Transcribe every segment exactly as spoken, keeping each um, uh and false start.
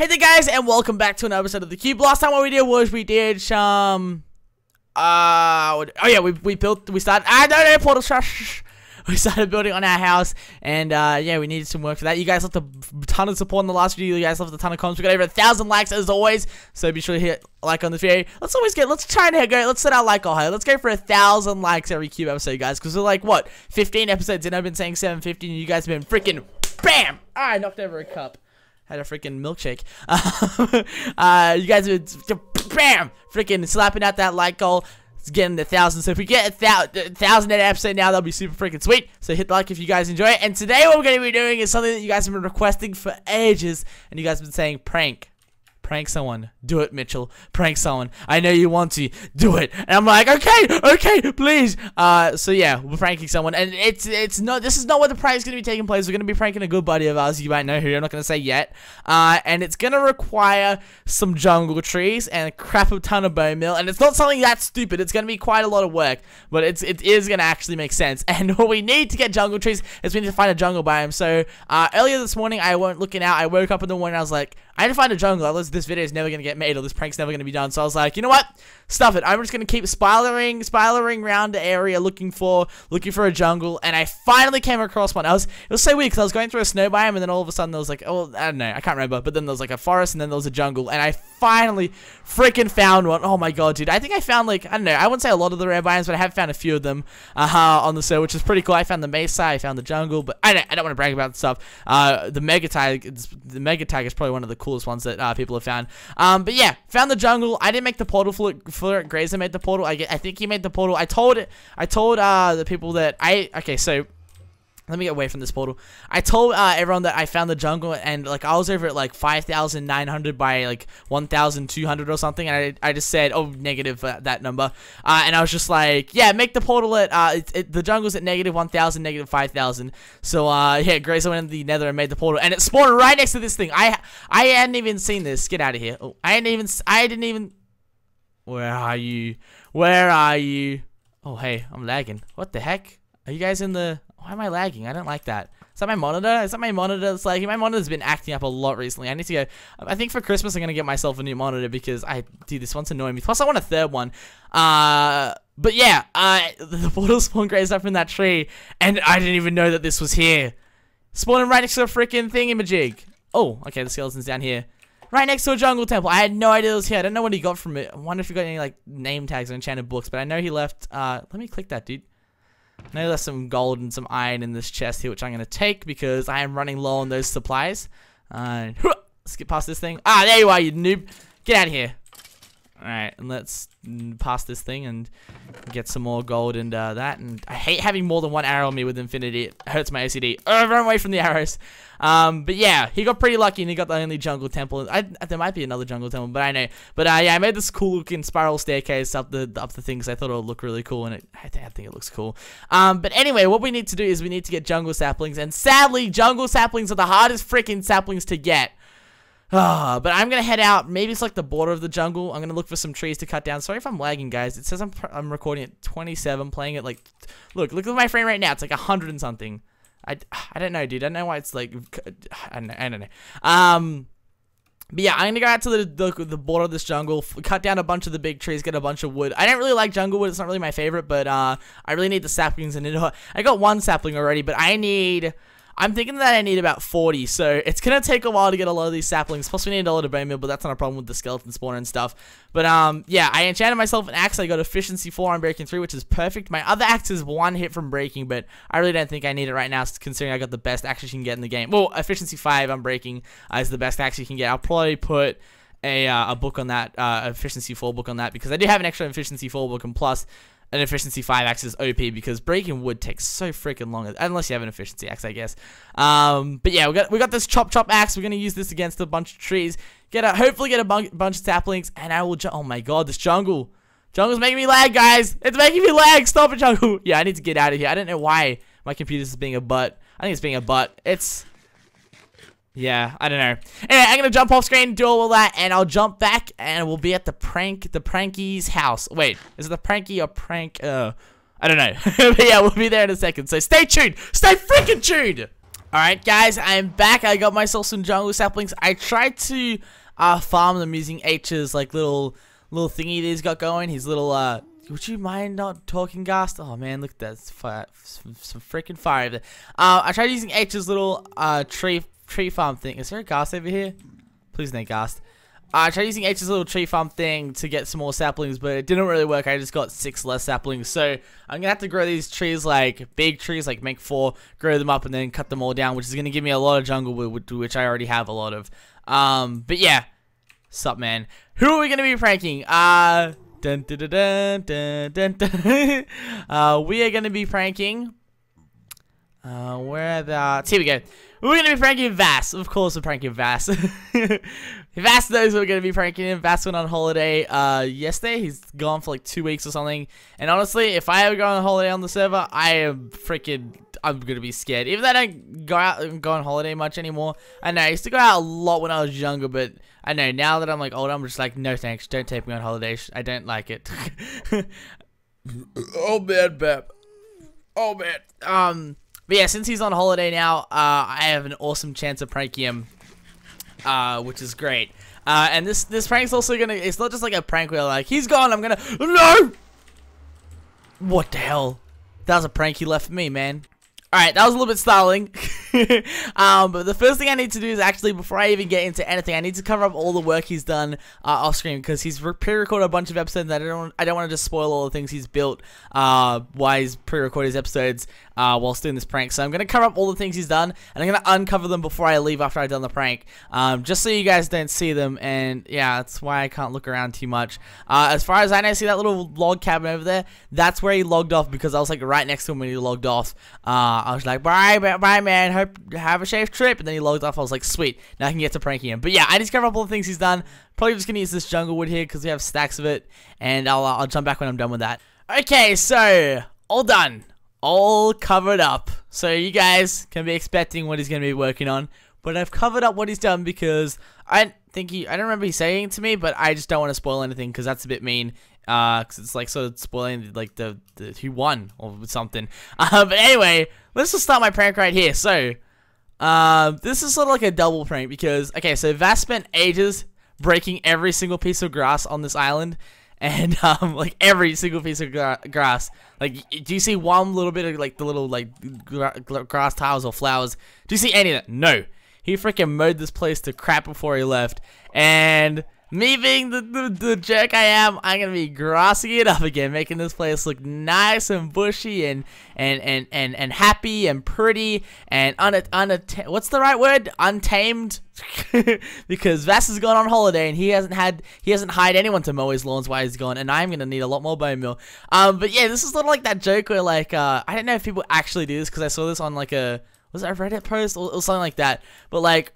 Hey there guys, and welcome back to another episode of the Cube. Last time what we did was we did some, uh, oh yeah, we, we built, we started, ah, no, no, Portal Trash. We started building on our house, and uh, yeah, we needed some work for that. You guys left a ton of support in the last video. You guys left a ton of comments. We got over a thousand likes as always, so be sure to hit like on this video. Let's always get, let's try and go, let's set our like all high. Let's go for a thousand likes every Cube episode, guys, because we're like, what, fifteen episodes in? I've been saying seven fifteen, and you guys have been freaking, bam! Ah, I knocked over a cup. Had a freaking milkshake. uh, you guys are bam, freaking slapping out that like goal. It's getting the thousand. So if we get a thousand, thousand at episode now, that'll be super freaking sweet. So hit the like if you guys enjoy it. And today what we're going to be doing is something that you guys have been requesting for ages, and you guys have been saying prank, prank someone. Do it, Mitchell. Prank someone. I know you want to. Do it. And I'm like, okay, okay, please. Uh, so yeah, we're pranking someone, and it's it's not. This is not where the prank's going to be taking place. We're going to be pranking a good buddy of ours. You might know who. I'm not going to say yet. Uh, and it's going to require some jungle trees and a crap a ton of bone meal. And it's not something that stupid. It's going to be quite a lot of work, but it's it is going to actually make sense. And what we need to get jungle trees is we need to find a jungle biome. So uh, earlier this morning, I weren't looking out. I woke up in the morning. I was like, I need to find a jungle. I was this video is never going to get made, or this prank's never going to be done. So I was like, you know what? Stuff it. I'm just going to keep spiraling, spiraling around the area looking for, looking for a jungle. And I finally came across one. I was, it was so weird because I was going through a snow biome, and then all of a sudden there was like, oh, I don't know. I can't remember. But then there was like a forest, and then there was a jungle. And I finally freaking found one. Oh my God, dude. I think I found like, I don't know. I wouldn't say a lot of the rare biomes, but I have found a few of them uh, on the show, which is pretty cool. I found the mesa. I found the jungle, but I don't, I don't want to brag about the stuff. Uh, the mega tag, it's, the mega tag is probably one of the coolest ones that uh, people have found. Um, but yeah, found the jungle. I didn't make the portal for it. For it. Grazer made the portal. I, get, I think he made the portal. I told it. I told uh, the people that I. Okay, so let me get away from this portal. I told uh, everyone that I found the jungle, and like I was over at like five thousand nine hundred by like one thousand two hundred or something, and I, I just said, oh, negative uh, that number, uh, and I was just like, yeah, make the portal at, uh, it, it, the jungle's at negative one thousand, negative five thousand, so uh, yeah, Grazer went into the nether and made the portal, and it spawned right next to this thing. I I hadn't even seen this, get out of here, oh, I hadn't even, I didn't even, where are you, where are you, oh hey, I'm lagging, what the heck, are you guys in the, why am I lagging? I don't like that. Is that my monitor? Is that my monitor? It's like, my monitor's been acting up a lot recently. I need to go, I think for Christmas I'm going to get myself a new monitor because I, dude, this one's annoying me. Plus I want a third one. Uh, but yeah, uh, the portal spawn grazed up in that tree, and I didn't even know that this was here. Spawning right next to a freaking thingamajig. Oh, okay, the skeleton's down here. Right next to a jungle temple. I had no idea it was here. I don't know what he got from it. I wonder if he got any, like, name tags or enchanted books, but I know he left, uh, let me click that, dude. Now there's some gold and some iron in this chest here, which I'm going to take because I am running low on those supplies. Uh, skip past this thing. Ah, there you are, you noob. Get out of here. Alright, and let's pass this thing and get some more gold and uh, that. And I hate having more than one arrow on me with infinity. It hurts my O C D. Oh, run away from the arrows. Um, but yeah, he got pretty lucky and he got the only jungle temple. I, there might be another jungle temple, but I know. But uh, yeah, I made this cool looking spiral staircase up the up the things. I thought it would look really cool, and it, I think it looks cool. Um, but anyway, what we need to do is we need to get jungle saplings. And sadly, jungle saplings are the hardest freaking saplings to get. Oh, but I'm going to head out. Maybe it's like the border of the jungle. I'm going to look for some trees to cut down. Sorry if I'm lagging, guys. It says I'm, I'm recording at twenty-seven, playing at like... Look, look at my frame right now. It's like one hundred and something. I, I don't know, dude. I don't know why it's like... I don't know. I don't know. Um... But yeah, I'm going to go out to the, the the border of this jungle, f cut down a bunch of the big trees, get a bunch of wood. I don't really like jungle wood. It's not really my favorite, but uh, I really need the saplings. And it, I got one sapling already, but I need... I'm thinking that I need about forty, so it's going to take a while to get a lot of these saplings. Plus, we need a lot of bone meal, but that's not a problem with the skeleton spawner and stuff. But, um, yeah, I enchanted myself an axe. I got efficiency four on breaking three, which is perfect. My other axe is one hit from breaking, but I really don't think I need it right now, considering I got the best axe you can get in the game. Well, efficiency five on breaking uh, is the best axe you can get. I'll probably put... A, uh, a book on that, uh, efficiency four book on that, because I do have an extra efficiency four book, and plus an efficiency five axe is O P because breaking wood takes so freaking long, unless you have an efficiency axe, I guess. Um, but yeah, we got we got this chop chop axe. We're gonna use this against a bunch of trees. Get a hopefully get a bunch of saplings, and I will. Ju oh my god, this jungle, jungle's making me lag, guys. It's making me lag. Stop it, jungle. Yeah, I need to get out of here. I don't know why my computer's being a butt. I think it's being a butt. It's Yeah, I don't know. Anyway, I'm gonna jump off screen, do all of that, and I'll jump back, and we'll be at the prank, the prankie's house. Wait, is it the prankie or prank? Uh, I don't know. But yeah, we'll be there in a second. So stay tuned. Stay freaking tuned. Alright guys, I am back. I got myself some jungle saplings. I tried to uh, farm them using H's like little little thingy that he's got going. His little, uh, would you mind not talking, Gast? Oh man, look at that. Fire, some some freaking fire over there. Uh, I tried using H's little uh, tree tree farm thing. Is there a Gast over here? Please no Gast. Uh, I tried using H's little tree farm thing to get some more saplings, but it didn't really work. I just got six less saplings. So I'm going to have to grow these trees like big trees, like make four, grow them up and then cut them all down, which is going to give me a lot of jungle wood, which I already have a lot of. Um, but yeah. Sup, man. Who are we going to be pranking? Uh, dun, dun, dun, dun, dun, dun, dun. uh, we are going to be pranking. Uh, where the... Here we go. We're going to be pranking Vass. Of course we're pranking Vass. Vass knows we're going to be pranking him. Vass went on holiday uh, yesterday. He's gone for like two weeks or something. And honestly, if I ever go on holiday on the server, I am freaking... I'm going to be scared. Even though I don't go out and go on holiday much anymore. I know, I used to go out a lot when I was younger, but I know, now that I'm like older, I'm just like, no thanks, don't take me on holiday. I don't like it. Oh, man, Bap. Oh, man. Um... But yeah, since he's on holiday now, uh, I have an awesome chance of pranking him, uh, which is great. Uh, and this this prank's also gonna, it's not just like a prank where like, he's gone, I'm gonna, no! What the hell? That was a prank he left for me, man. Alright, that was a little bit startling. um, but the first thing I need to do is actually, before I even get into anything, I need to cover up all the work he's done uh, off screen, because he's pre-recorded a bunch of episodes, and I don't, I don't want to just spoil all the things he's built uh, while he's pre-recorded his episodes uh, whilst doing this prank. So I'm going to cover up all the things he's done, and I'm going to uncover them before I leave after I've done the prank, um, just so you guys don't see them, and yeah, that's why I can't look around too much. Uh, as far as I know, see that little log cabin over there? That's where he logged off, because I was like right next to him when he logged off. Uh, I was like, bye, bye, man. Hope have a safe trip. And then he logged off. I was like, sweet. Now I can get to pranking him. But yeah, I just cover up all the things he's done. Probably just gonna use this jungle wood here because we have stacks of it. And I'll uh, I'll jump back when I'm done with that. Okay, so all done, all covered up. So you guys can be expecting what he's gonna be working on. But I've covered up what he's done because I think he I don't remember he saying it to me, but I just don't want to spoil anything because that's a bit mean. Uh, cause it's like sort of spoiling like the, the who won or something. Uh, but anyway, let's just start my prank right here. So, uh, this is sort of like a double prank because okay, so Vass spent ages breaking every single piece of grass on this island, and um, like every single piece of gra grass. Like, do you see one little bit of like the little like gra grass tiles or flowers? Do you see any of that? No. He freaking mowed this place to crap before he left, and. Me being the, the, the jerk I am, I'm going to be grassing it up again, making this place look nice and bushy and and, and, and, and happy and pretty and un, un, what's the right word? Untamed? Because Vass has gone on holiday and he hasn't had he hasn't hired anyone to mow his lawns while he's gone, and I'm going to need a lot more bone meal. Um, but yeah, this is sort of like that joke where like, uh, I don't know if people actually do this because I saw this on like a, was it a Reddit post or, or something like that, but like,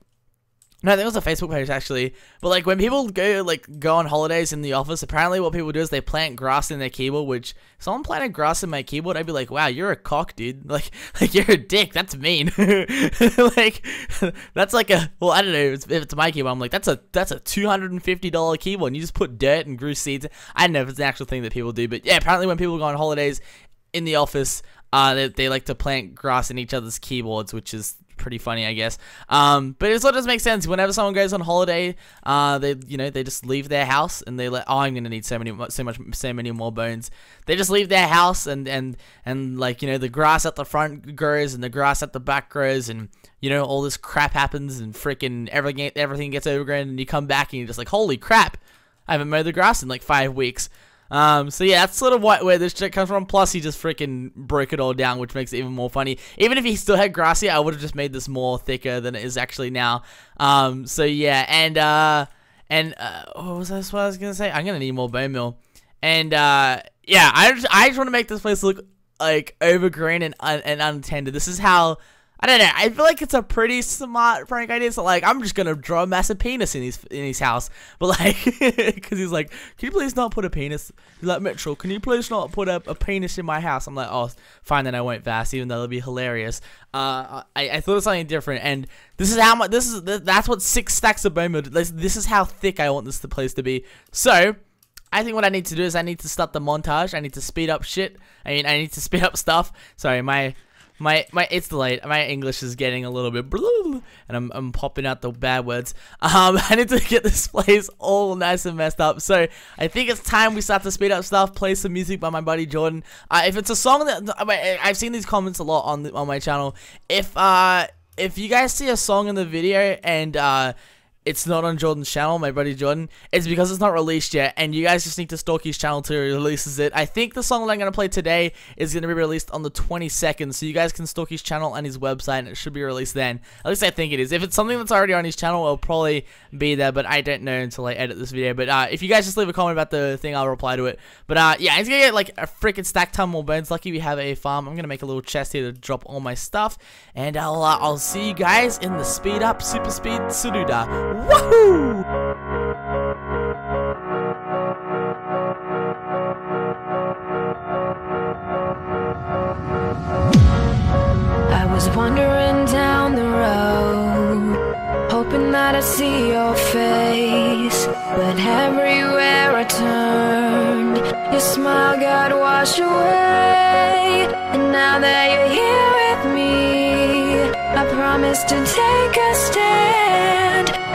no, I think it was a Facebook page actually. But like when people go like go on holidays in the office, apparently what people do is they plant grass in their keyboard. Which someone planted grass in my keyboard, I'd be like, "Wow, you're a cock, dude! Like, like you're a dick. That's mean. Like, that's like a well, I don't know if it's, if it's my keyboard. I'm like, that's a that's a two hundred fifty dollar keyboard. And you just put dirt and grew seeds. I don't know if it's an actual thing that people do, but yeah, apparently when people go on holidays in the office, uh, they, they like to plant grass in each other's keyboards, which is. Pretty funny, I guess. Um, but it sort of does make sense. Whenever someone goes on holiday, uh, they you know they just leave their house and they like, oh, I'm gonna need so many, so much, so many more bones. They just leave their house and and and like you know the grass at the front grows and the grass at the back grows and you know all this crap happens and freaking everything everything gets overgrown and you come back and you're just like, holy crap, I haven't mowed the grass in like five weeks. Um, so yeah, that's sort of what, where this shit comes from, plus he just freaking broke it all down, which makes it even more funny. Even if he still had grass here, I would have just made this more thicker than it is actually now. Um, so yeah, and, uh, and, uh, what was that what I was gonna say? I'm gonna need more bone meal. And, uh, yeah, I just, I just want to make this place look, like, overgrown and, un and untended. This is how... I don't know, I feel like it's a pretty smart prank idea, so like, I'm just gonna draw a massive penis in his, in his house, but like, cause he's like, can you please not put a penis, he's like, Mitchell, can you please not put a, a penis in my house? I'm like, oh, fine then I won't, Vass, even though it'll be hilarious. Uh, I, I thought of something different, and this is how much, this is, that's what six stacks of bone meal, this, this is how thick I want this the place to be, so... I think what I need to do is I need to start the montage, I need to speed up shit, I mean, I need to speed up stuff, sorry, my, My my it's late. My English is getting a little bit blue, and I'm I'm popping out the bad words. Um, I need to get this place all nice and messed up. So I think it's time we start to speed up stuff. Play some music by my buddy Jordan. Uh, if it's a song that I, I've seen these comments a lot on the, on my channel. If uh if you guys see a song in the video and uh. it's not on Jordan's channel, my buddy Jordan, it's because it's not released yet, and you guys just need to stalk his channel till he releases it. I think the song that I'm going to play today is going to be released on the twenty-second, so you guys can stalk his channel and his website, and it should be released then. At least I think it is. If it's something that's already on his channel, it'll probably be there, but I don't know until I edit this video. But uh, if you guys just leave a comment about the thing, I'll reply to it. But uh, yeah, it's going to get like a freaking stack ton more bones. Lucky we have a farm. I'm going to make a little chest here to drop all my stuff, and I'll, uh, I'll see you guys in the speed up, super speed, sududa. Woohoo! I was wandering down the road, hoping that I'd see your face, but everywhere I turned, your smile got washed away. And now that you're here with me, I promise to take a stand.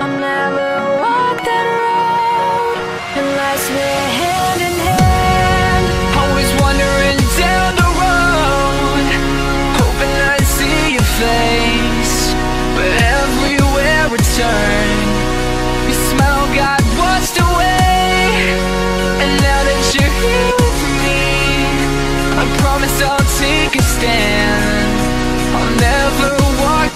I'll never walk that road unless we're hand in hand. Always wandering down the road, hoping I'd see your face, but everywhere I turn, your smile got washed away. And now that you're here with me, I promise I'll take a stand. I'll never walk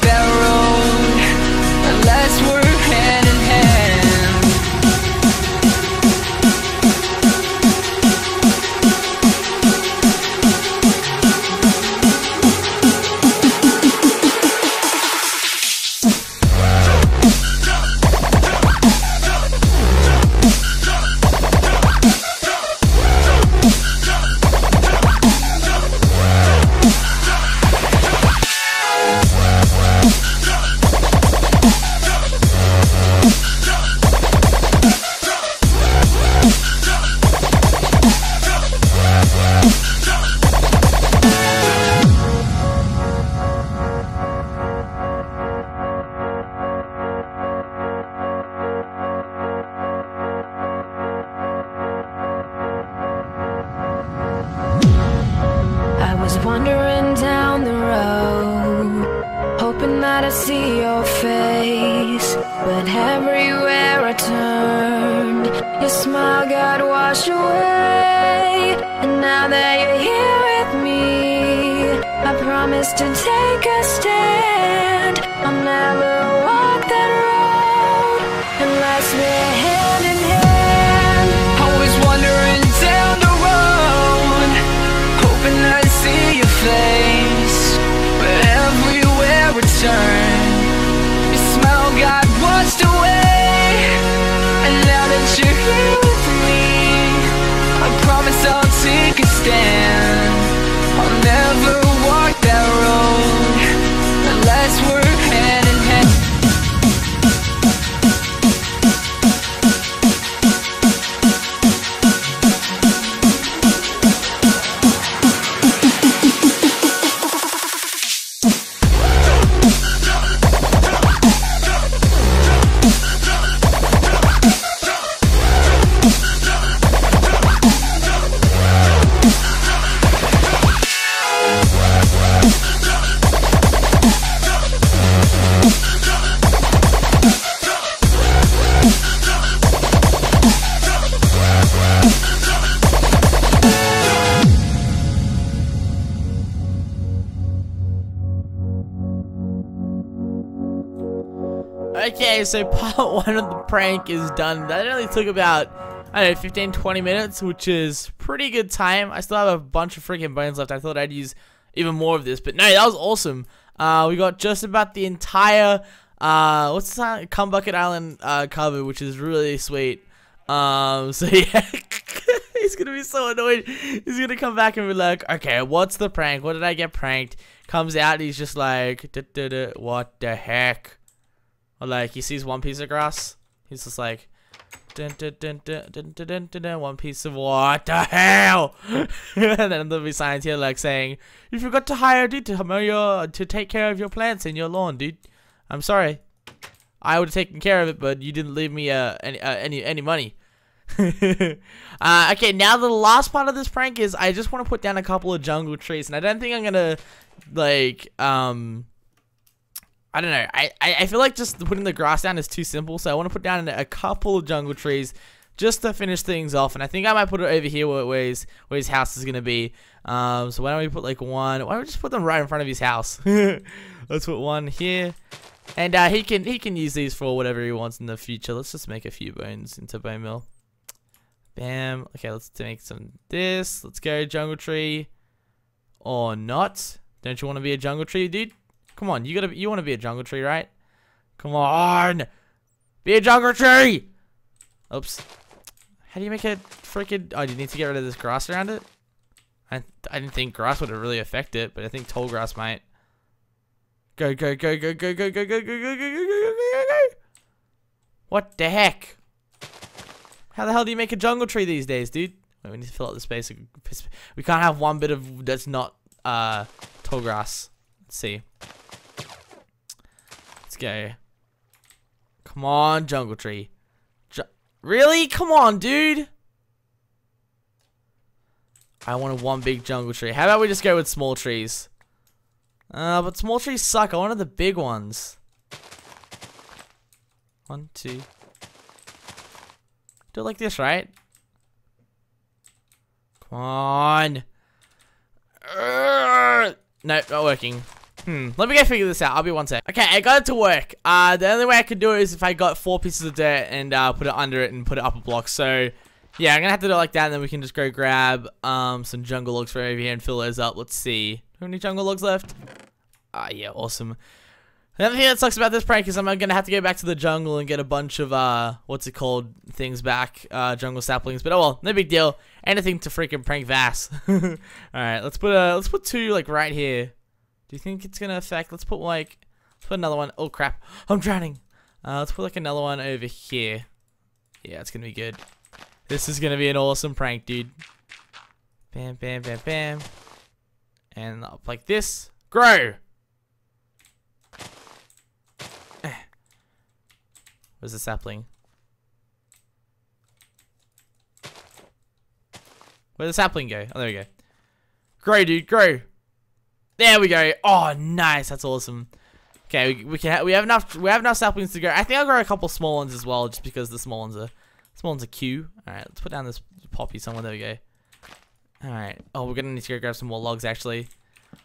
that road unless we're hand in hand. Okay, so part one of the prank is done. That only took about, I don't know, fifteen, twenty minutes, which is pretty good time. I still have a bunch of freaking bones left. I thought I'd use even more of this, but no, that was awesome. Uh, we got just about the entire, uh, what's that, Cumbucket Island uh, cover, which is really sweet. Um, so yeah, he's gonna be so annoyed. He's gonna come back and be like, okay, what's the prank? What did I get pranked? Comes out and he's just like, duh, duh, duh, what the heck? Like, he sees one piece of grass, he's just like, Dun, dun, dun, dun, dun, dun, dun, dun, dun, one piece of what the hell? And then there'll be signs here like saying, "You forgot to hire a dude to mow your to take care of your plants in your lawn, dude. I'm sorry. I would have taken care of it, but you didn't leave me uh, any uh, any any money." uh, okay, now the last part of this prank is I just want to put down a couple of jungle trees, and I don't think I'm gonna like um. I don't know. I, I feel like just putting the grass down is too simple, so I want to put down a couple of jungle trees just to finish things off. And I think I might put it over here where, where, his, where his house is going to be. Um, so why don't we put like one? Why don't we just put them right in front of his house? Let's put one here. And uh, he can he can use these for whatever he wants in the future. Let's just make a few bones into bone mill. Bam. Okay, let's make some this. Let's go jungle tree. Or not. Don't you want to be a jungle tree, dude? Come on, you gotta, you want to be a jungle tree, right? Come on, be a jungle tree. Oops. How do you make a freaking? Oh, do you need to get rid of this grass around it? I, I didn't think grass would really affect it, but I think tall grass might. Go, go, go, go, go, go, go, go, go, go, go, go, go, go. What the heck? How the hell do you make a jungle tree these days, dude? Wait, we need to fill out the space. We can't have one bit of that's not uh tall grass. Let's see. Go. Come on, jungle tree. Ju really? Come on, dude. I wanted one big jungle tree. How about we just go with small trees? Uh, but small trees suck. I wanted the big ones. One, two. Do it like this, right? Come on. Urgh. No, not working. Hmm, let me go figure this out. I'll be one sec. Okay, I got it to work. Uh, the only way I could do it is if I got four pieces of dirt and uh, put it under it and put it up a block. So, yeah, I'm gonna have to do it like that, and then we can just go grab um some jungle logs from over here and fill those up. Let's see. How many jungle logs left? Ah, uh, yeah, awesome. Another thing that sucks about this prank is I'm gonna have to go back to the jungle and get a bunch of, uh, what's it called, things back, uh, jungle saplings, but oh well, no big deal. Anything to freaking prank Vass. Alright, let's put, uh, let's put two, like, right here. Do you think it's gonna affect? Let's put like, let's put another one. Oh crap, I'm drowning. Uh, let's put like another one over here. Yeah, it's gonna be good. This is gonna be an awesome prank, dude. Bam, bam, bam, bam. And up like this. Grow. Where's the sapling? Where'd the sapling go? Oh, there we go. Grow, dude, grow. There we go. Oh, nice. That's awesome. Okay, we, we can ha we have enough we have enough saplings to go. I think I'll grow a couple small ones as well, just because the small ones are small ones are cute. All right, let's put down this poppy somewhere. There we go. All right. Oh, we're gonna need to go grab some more logs actually.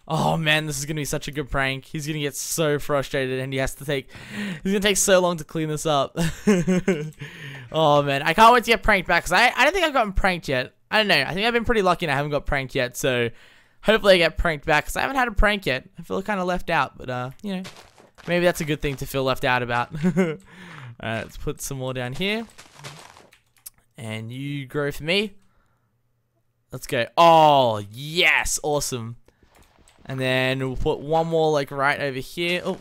Oh man, this is gonna be such a good prank. He's gonna get so frustrated, and he has to take. He's gonna take so long to clean this up. Oh man, I can't wait to get pranked back because I I don't think I've gotten pranked yet. I don't know. I think I've been pretty lucky and I haven't got pranked yet. So. Hopefully I get pranked back, because I haven't had a prank yet. I feel kind of left out, but, uh, you know, maybe that's a good thing to feel left out about. Alright, let's put some more down here. And you grow for me. Let's go. Oh, yes! Awesome. And then we'll put one more, like, right over here. Oh,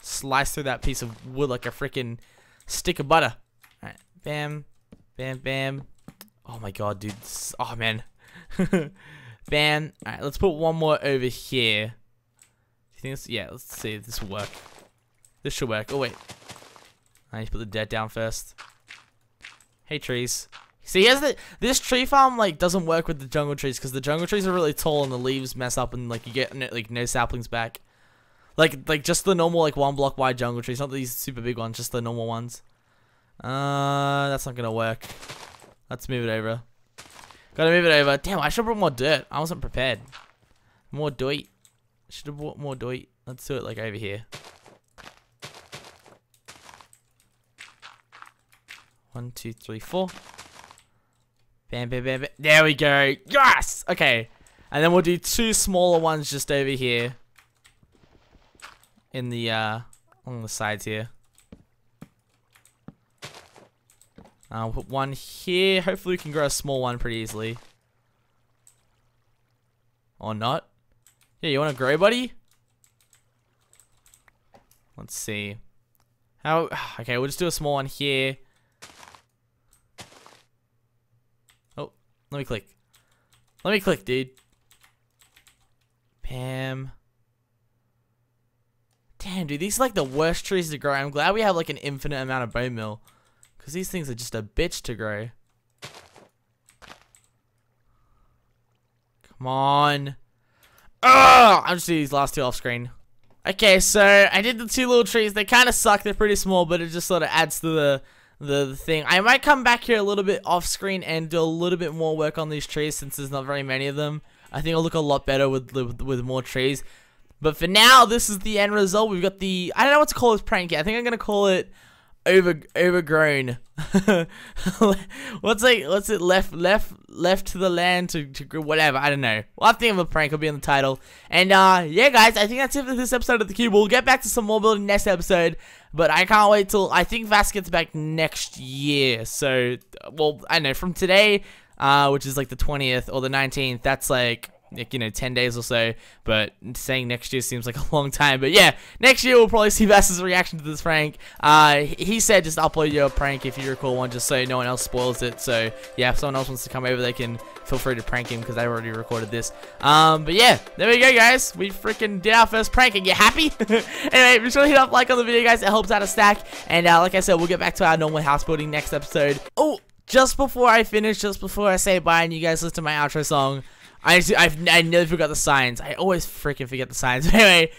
slice through that piece of wood like a freaking stick of butter. Alright, bam, bam, bam. Oh my god, dude. Oh, man. Bam. Alright, let's put one more over here. Do you think this, yeah, let's see if this will work. This should work. Oh, wait. I need to put the dirt down first. Hey, trees. See, here's the, this tree farm, like, doesn't work with the jungle trees, because the jungle trees are really tall and the leaves mess up and, like, you get, no, like, no saplings back. Like, like just the normal, like, one block wide jungle trees. Not these super big ones, just the normal ones. Uh, that's not gonna work. Let's move it over. Gotta move it over. Damn, I should have brought more dirt. I wasn't prepared. More dirt. Should have brought more dirt. Let's do it like over here. One, two, three, four. Bam, bam, bam, bam. There we go. Yes! Okay. And then we'll do two smaller ones just over here. In the, uh, on the sides here. I'll uh, put one here. Hopefully we can grow a small one pretty easily. Or not. Yeah, you want to grow, buddy? Let's see. How? Okay, we'll just do a small one here. Let me click. Let me click, dude. Pam. Damn, dude, these are like the worst trees to grow. I'm glad we have like an infinite amount of bone meal, because these things are just a bitch to grow. Come on. Oh, I'm just doing these last two off screen. Okay, so I did the two little trees. They kind of suck. They're pretty small, but it just sort of adds to the, the the thing. I might come back here a little bit off screen and do a little bit more work on these trees, since there's not very many of them. I think it'll look a lot better with with, with more trees. But for now, this is the end result. We've got the, I don't know what to call this prank yet. I think I'm gonna call it over overgrown. What's like what's it left left left to the land to, to whatever, I don't know. Well, I think of a prank will be in the title. And uh yeah guys, I think that's it for this episode of The Cube. We'll get back to some more building next episode, but I can't wait till, I think Vass gets back next year. So well, I don't know, from today, uh which is like the twentieth or the nineteenth, that's like Like, you know, ten days or so, but saying next year seems like a long time. But yeah, next year we'll probably see Vass's reaction to this prank. Uh, he said just upload your prank if you recall one, just so no one else spoils it. So yeah, if someone else wants to come over, they can feel free to prank him, because I already recorded this. Um, but yeah, there we go, guys. We freaking did our first prank. Are you happy? Anyway, be sure to hit up like on the video, guys. It helps out a stack. And uh, like I said, we'll get back to our normal house building next episode. Oh, just before I finish, just before I say bye and you guys listen to my outro song, I I've, I never forgot the signs. I always freaking forget the signs. Anyway,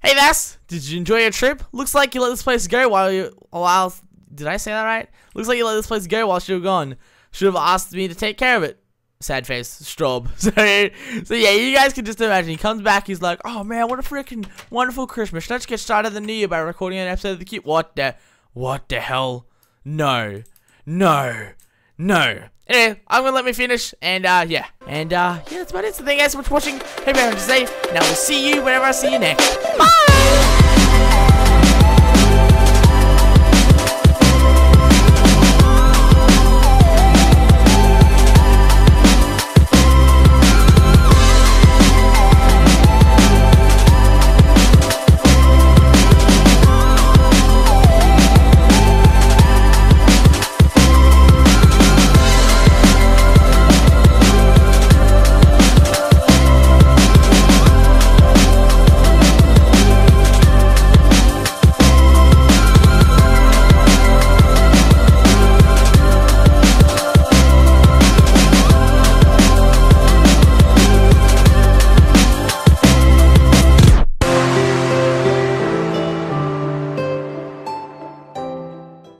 hey Vass, did you enjoy your trip? Looks like you let this place go while you while did I say that right? Looks like you let this place go while you were gone. Should have asked me to take care of it. Sad face, strobe. So, so yeah, you guys can just imagine. He comes back, he's like, oh man, what a freaking wonderful Christmas. Let's get started the new year by recording an episode of The Cube. What the, what the hell? No, no, no. Anyway, I'm gonna let me finish, and uh, yeah, and uh, yeah, that's about it. So thank you guys so much for watching. Hope everyone's safe, and I will see you whenever I see you next. Bye!